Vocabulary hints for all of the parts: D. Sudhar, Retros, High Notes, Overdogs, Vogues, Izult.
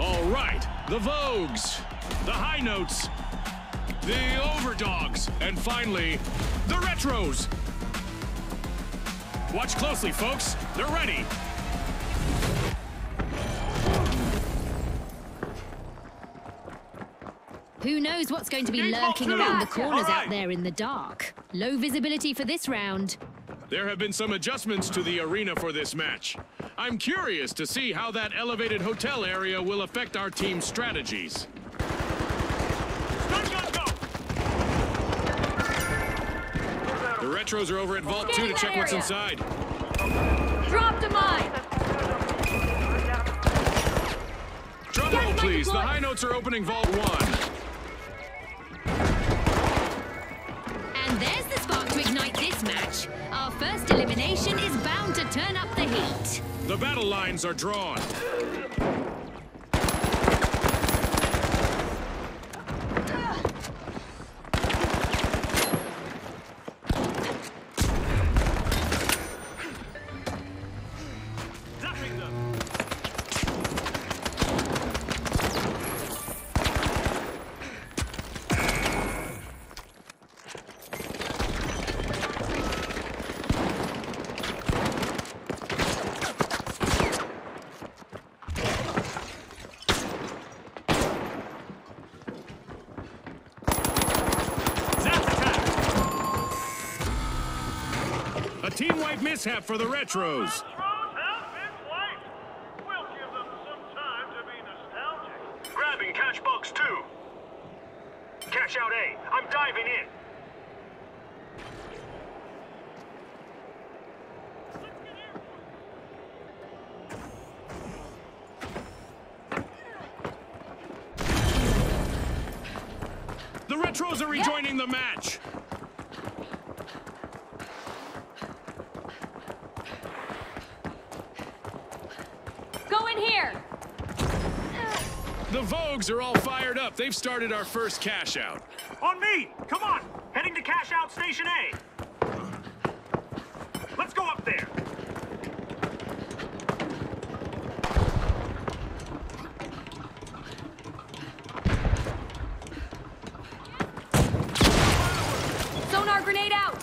All right, the Vogues, the High Notes, the Overdogs, and finally, the Retros. Watch closely, folks. They're ready. Who knows what's going to be lurking around the corners out there in the dark? Low visibility for this round. There have been some adjustments to the arena for this match. I'm curious to see how that elevated hotel area will affect our team's strategies. The Retros are over at Vault 2 to check what's inside. Drop the mine! Trouble, please. The High Notes are opening Vault 1. There's the spark to ignite this match. Our first elimination is bound to turn up the heat. The battle lines are drawn. Team-wide mishap for the Retros. We'll give them some time to be nostalgic. Grabbing catch box 2. Catch out A. I'm diving in. The Retros are rejoining the match. The Vogues are all fired up. They've started our first cash out. On me! Come on! Heading to cash out station A. Let's go up there. Sonar grenade out!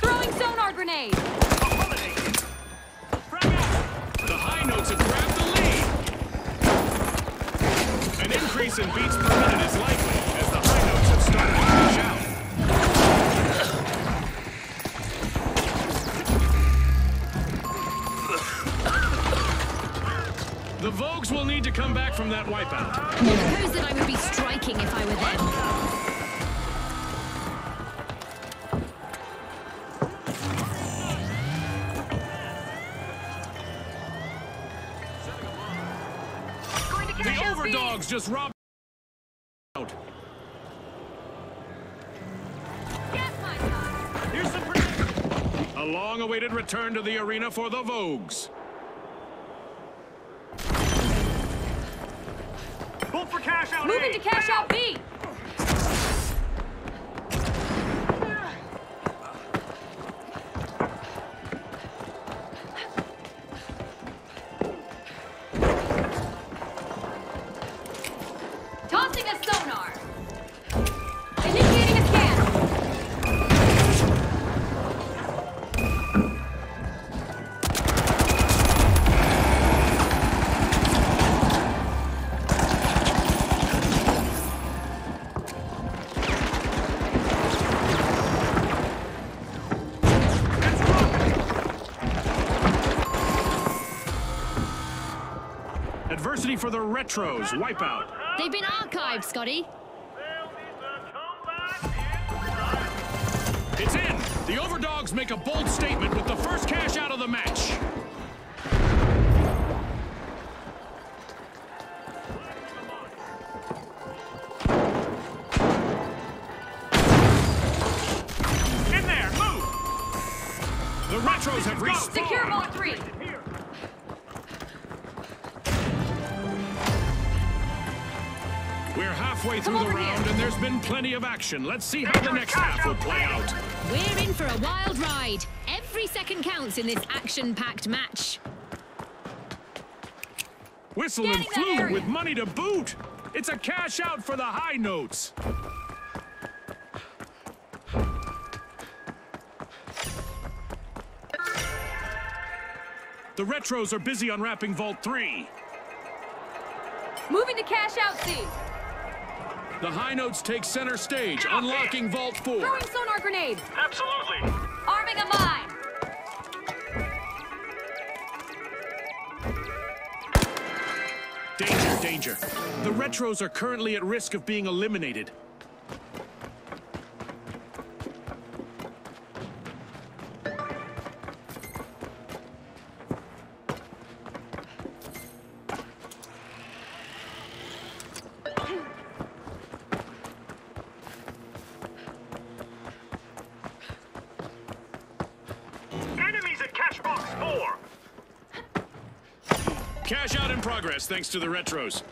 Throwing sonar grenade! The High Notes have grabbed the lead! An increase in beats per minute is likely as the High Notes have started to push out. The Vogues will need to come back from that wipeout. Suppose that I would be striking if I were them. The Overdogs just robbed out. Here's the prediction. A long-awaited return to the arena for the Vogues. Pull for cash out. Moving to cash out B. Adversity for the Retros. Wipeout. They've been archived, Scotty. It's in. The Overdogs make a bold statement with the first cash out of the match. In there, move. The Retros have reached. Secure vault 3. We're halfway through the round, and there's been plenty of action. Let's see how the next half will play out. We're in for a wild ride. Every second counts in this action-packed match. Whistle and flute with money to boot. It's a cash out for the High Notes. The Retros are busy unwrapping Vault 3. Moving to cash out scene. The High Notes take center stage, unlocking Vault 4. Throwing sonar grenade. Absolutely. Arming a mine. Danger, danger. The Retros are currently at risk of being eliminated. Cash out in progress, thanks to the Retros.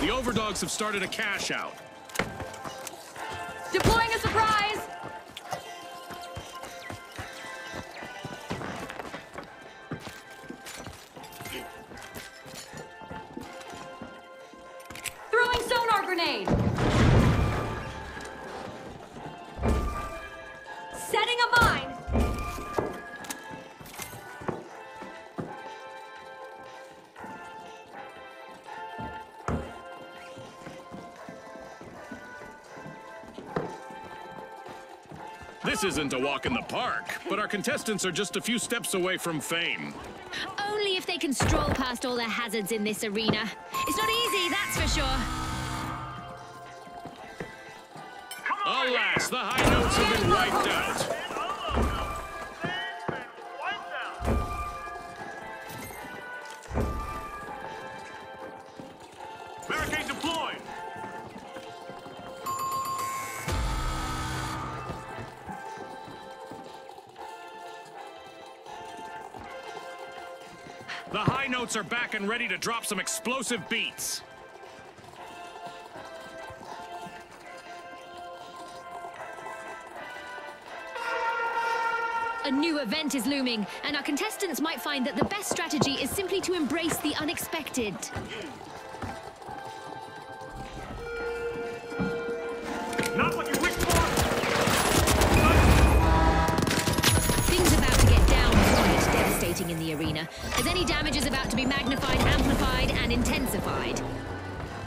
The Overdogs have started a cash out. Deploying a surprise! Throwing sonar grenade! Setting a mine! This isn't a walk in the park, but our contestants are just a few steps away from fame. Only if they can stroll past all the hazards in this arena. It's not easy, that's for sure. Alas, the High Notes have been wiped out. Barricade deployed. The High Notes are back and ready to drop some explosive beats. A new event is looming, and our contestants might find that the best strategy is simply to embrace the unexpected. Not what you wish for! Things about to get down quite devastating in the arena, as any damage is about to be magnified, amplified, and intensified.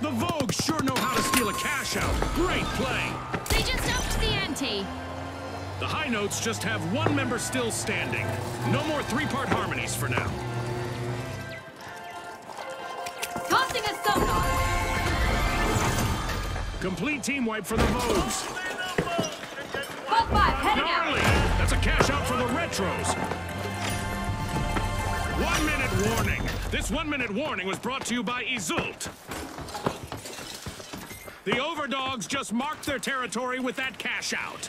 The Vogues sure know how to steal a cash out. Great play! They just upped the ante. The High Notes just have one member still standing. No more three-part harmonies for now. Tossing a sonar! Complete team wipe for the Vogues. Vault 5, heading out! That's a cash out for the Retros. 1 minute warning. This 1 minute warning was brought to you by Izult. The Overdogs just marked their territory with that cash out.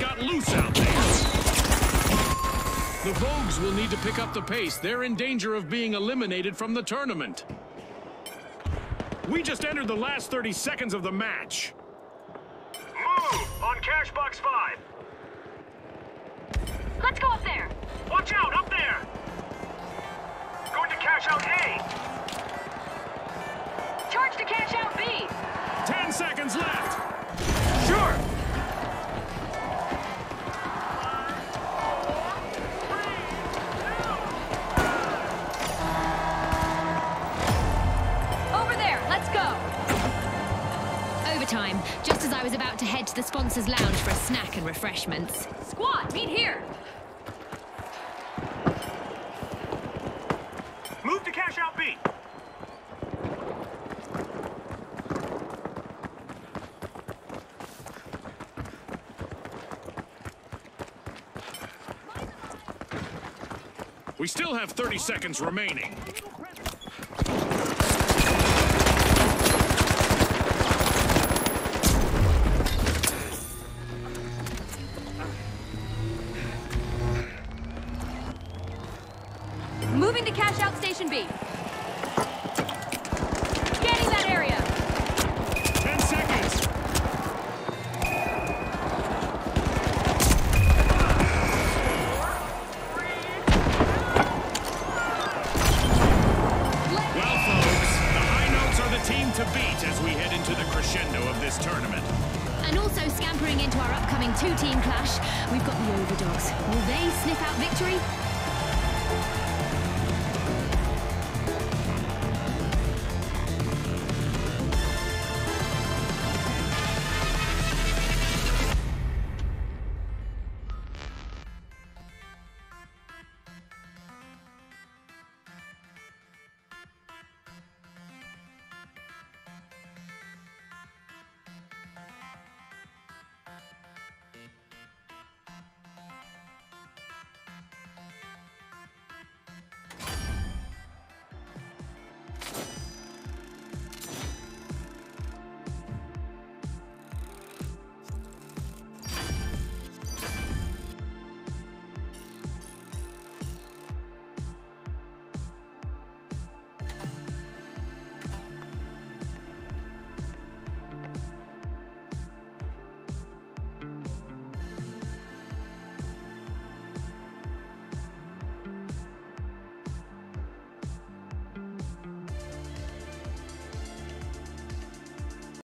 Got loose out there. The Vogues will need to pick up the pace. They're in danger of being eliminated from the tournament. We just entered the last 30 seconds of the match. Move on cash box 5. Let's go up there. Watch out, up there. Going to cash out A. Charge to cash out B. 10 seconds left. Sure. Time, just as I was about to head to the sponsors' lounge for a snack and refreshments. Squad, meet here! Move to cash out B! We still have 30 seconds remaining. Moving to cash out Station B. Scanning that area. 10 seconds. Well, folks, the High Notes are the team to beat as we head into the crescendo of this tournament. And also scampering into our upcoming two-team clash, we've got the Overdogs. Will they sniff out victory?